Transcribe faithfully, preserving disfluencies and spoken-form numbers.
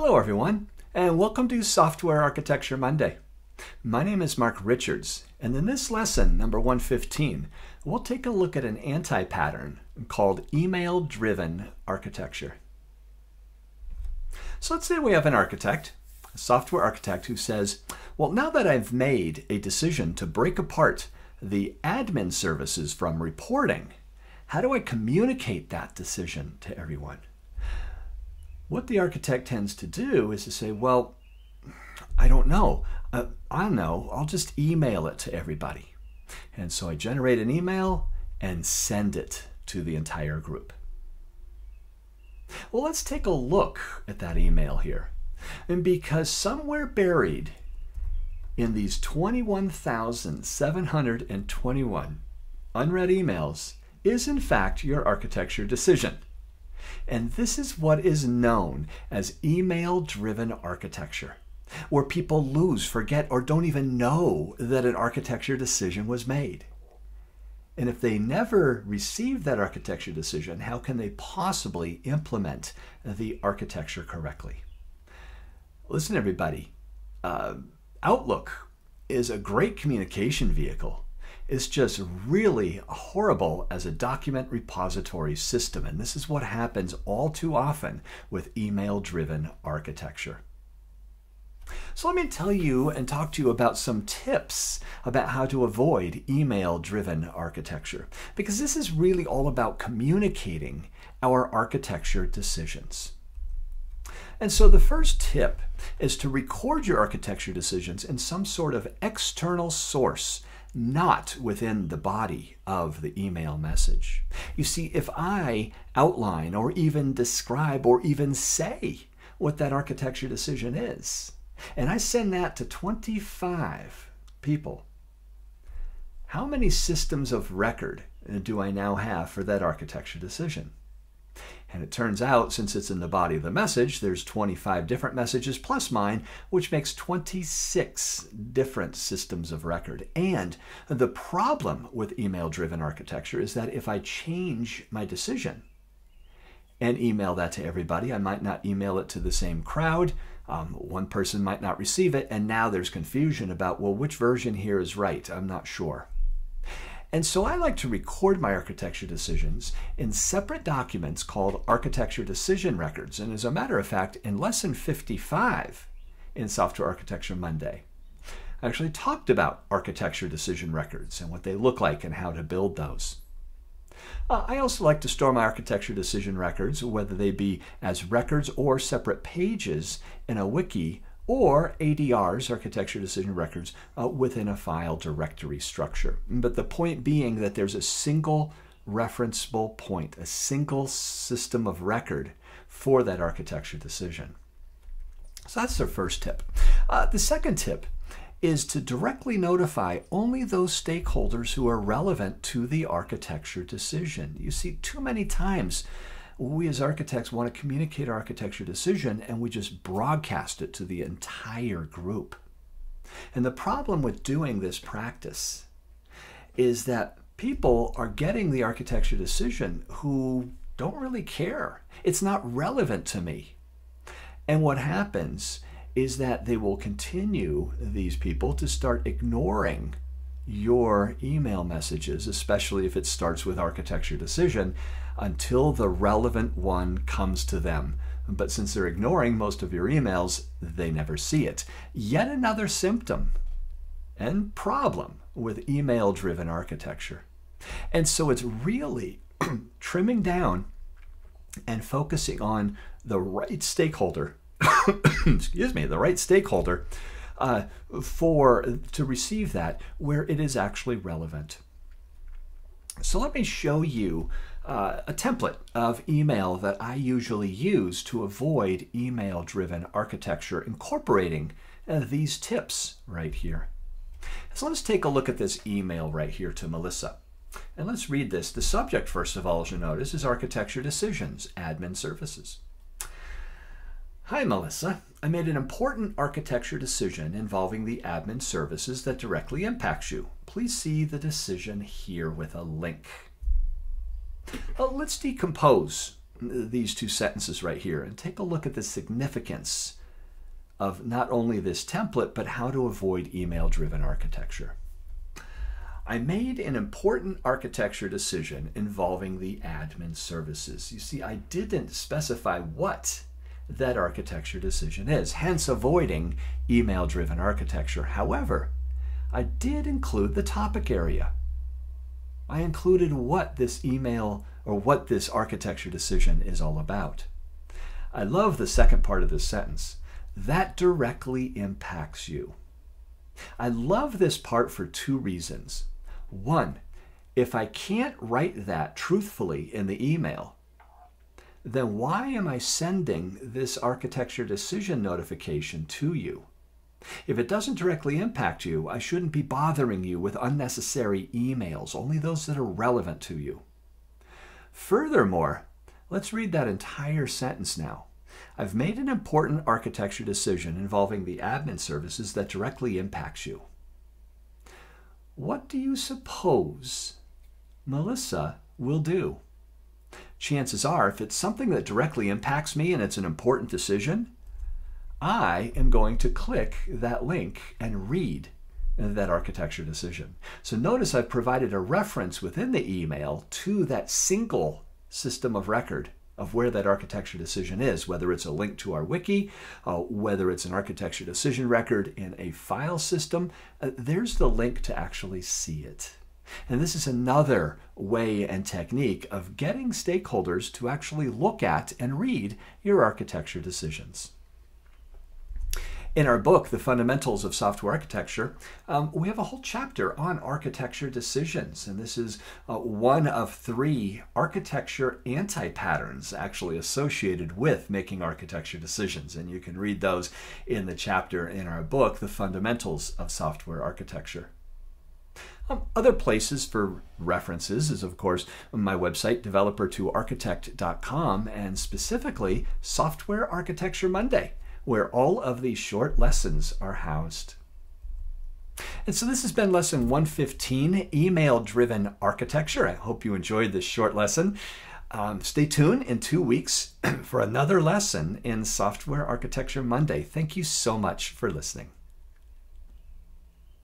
Hello everyone, and welcome to Software Architecture Monday. My name is Mark Richards, and in this lesson, number one fifteen, we'll take a look at an anti-pattern called Email-Driven Architecture. So let's say we have an architect, a software architect, who says, well, now that I've made a decision to break apart the admin services from reporting, how do I communicate that decision to everyone? What the architect tends to do is to say, well, I don't know. Uh, I know. I'll just email it to everybody. And so I generate an email and send it to the entire group. Well, let's take a look at that email here. And because somewhere buried in these twenty-one thousand seven hundred twenty-one unread emails is, in fact, your architecture decision. And this is what is known as email-driven architecture, where people lose, forget, or don't even know that an architecture decision was made. And if they never receive that architecture decision, how can they possibly implement the architecture correctly? Listen, everybody, uh, Outlook is a great communication vehicle. It's just really horrible as a document repository system, and this is what happens all too often with email-driven architecture. So let me tell you and talk to you about some tips about how to avoid email-driven architecture, because this is really all about communicating our architecture decisions. And so the first tip is to record your architecture decisions in some sort of external source, not within the body of the email message. You see, if I outline or even describe or even say what that architecture decision is, and I send that to twenty-five people, how many systems of record do I now have for that architecture decision? And it turns out, since it's in the body of the message, there's twenty-five different messages plus mine, which makes twenty-six different systems of record. And the problem with email-driven architecture is that if I change my decision and email that to everybody, I might not email it to the same crowd. Um, one person might not receive it, and now there's confusion about, well, which version here is right? I'm not sure. And so I like to record my architecture decisions in separate documents called architecture decision records. And as a matter of fact, in lesson fifty-five in Software Architecture Monday, I actually talked about architecture decision records and what they look like and how to build those. Uh, I also like to store my architecture decision records, whether they be as records or separate pages in a wiki, or A D Rs, architecture decision records, uh, within a file directory structure. But the point being that there's a single referenceable point, a single system of record for that architecture decision. So that's the first tip. Uh, the second tip is to directly notify only those stakeholders who are relevant to the architecture decision. You see, too many times we as architects want to communicate our architecture decision, and we just broadcast it to the entire group. And the problem with doing this practice is that people are getting the architecture decision who don't really care. It's not relevant to me. And what happens is that they will continue, these people, to start ignoring your email messages, especially if it starts with architecture decision, until the relevant one comes to them. But since they're ignoring most of your emails, they never see it. Yet another symptom and problem with email-driven architecture. And so it's really trimming down and focusing on the right stakeholder, excuse me, the right stakeholder uh, for, to receive that where it is actually relevant. So let me show you Uh, a template of email that I usually use to avoid email-driven architecture, incorporating uh, these tips right here. So let's take a look at this email right here to Melissa. And let's read this. The subject, first of all, as you notice, is Architecture Decisions, Admin Services. Hi, Melissa. I made an important architecture decision involving the admin services that directly impacts you. Please see the decision here with a link. Well, let's decompose these two sentences right here and take a look at the significance of not only this template, but how to avoid email-driven architecture. I made an important architecture decision involving the admin services. You see, I didn't specify what that architecture decision is, hence avoiding email-driven architecture. However, I did include the topic area. I included what this email or what this architecture decision is all about. I love the second part of this sentence. That directly impacts you. I love this part for two reasons. One, if I can't write that truthfully in the email, then why am I sending this architecture decision notification to you? If it doesn't directly impact you, I shouldn't be bothering you with unnecessary emails, only those that are relevant to you. Furthermore, let's read that entire sentence now. I've made an important architecture decision involving the admin services that directly impacts you. What do you suppose Melissa will do? Chances are, if it's something that directly impacts me and it's an important decision, I am going to click that link and read that architecture decision. So notice I've provided a reference within the email to that single system of record of where that architecture decision is, whether it's a link to our wiki, uh, whether it's an architecture decision record in a file system, uh, there's the link to actually see it. And this is another way and technique of getting stakeholders to actually look at and read your architecture decisions. In our book, The Fundamentals of Software Architecture, um, we have a whole chapter on architecture decisions. And this is uh, one of three architecture anti-patterns actually associated with making architecture decisions. And you can read those in the chapter in our book, The Fundamentals of Software Architecture. Um, other places for references is, of course, my website, Developer To Architect dot com, and specifically Software Architecture Monday, where all of these short lessons are housed. And so this has been lesson one fifteen, Email-Driven Architecture. I hope you enjoyed this short lesson. Um, stay tuned in two weeks for another lesson in Software Architecture Monday. Thank you so much for listening.